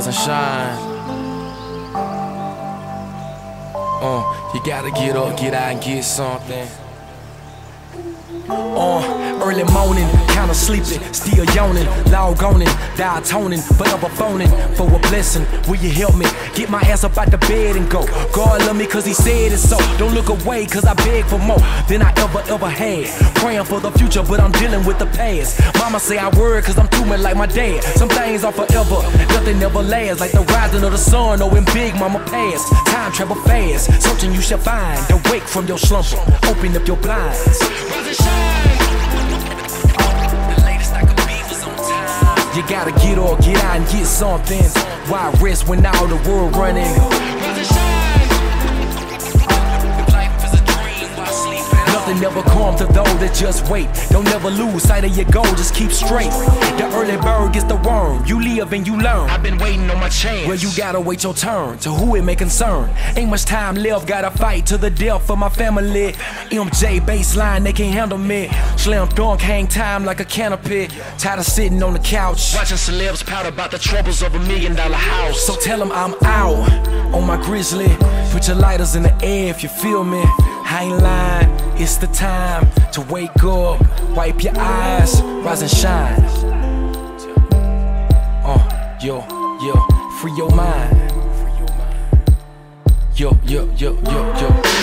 stars and shine. You gotta get up, get out and get something. Early morning, kinda sleeping, still yawning, log on it, die toning, forever phoning for a blessing. Will you help me get my ass up out the bed and go? God love me cause he said it so. Don't look away cause I beg for more than I ever had. Praying for the future but I'm dealing with the past. Mama say I worry cause I'm human like my dad. Some things are forever, nothing ever lasts. Like the rising of the sun or when big mama passed. Time travel fast, something you shall find. Awake from your slumber, open up your blinds. You gotta get up, get out and get something. Why rest when all the world running? Nothing ever comes to those that just wait. Don't ever lose sight of your goal, just keep straight. The early bird gets the worm, you live and you learn. I've been waiting on my chance. Well, you gotta wait your turn, to who it may concern. Ain't much time left, gotta fight to the death for my family. MJ baseline, they can't handle me. Slim Thug hang time like a canopy. Tired of sitting on the couch, watching celebs pout about the troubles of $1 million house. So tell them I'm out on my grizzly. Put your lighters in the air if you feel me. I ain't lying, it's the time to wake up, wipe your eyes, rise and shine. Yo, free your mind. Yo.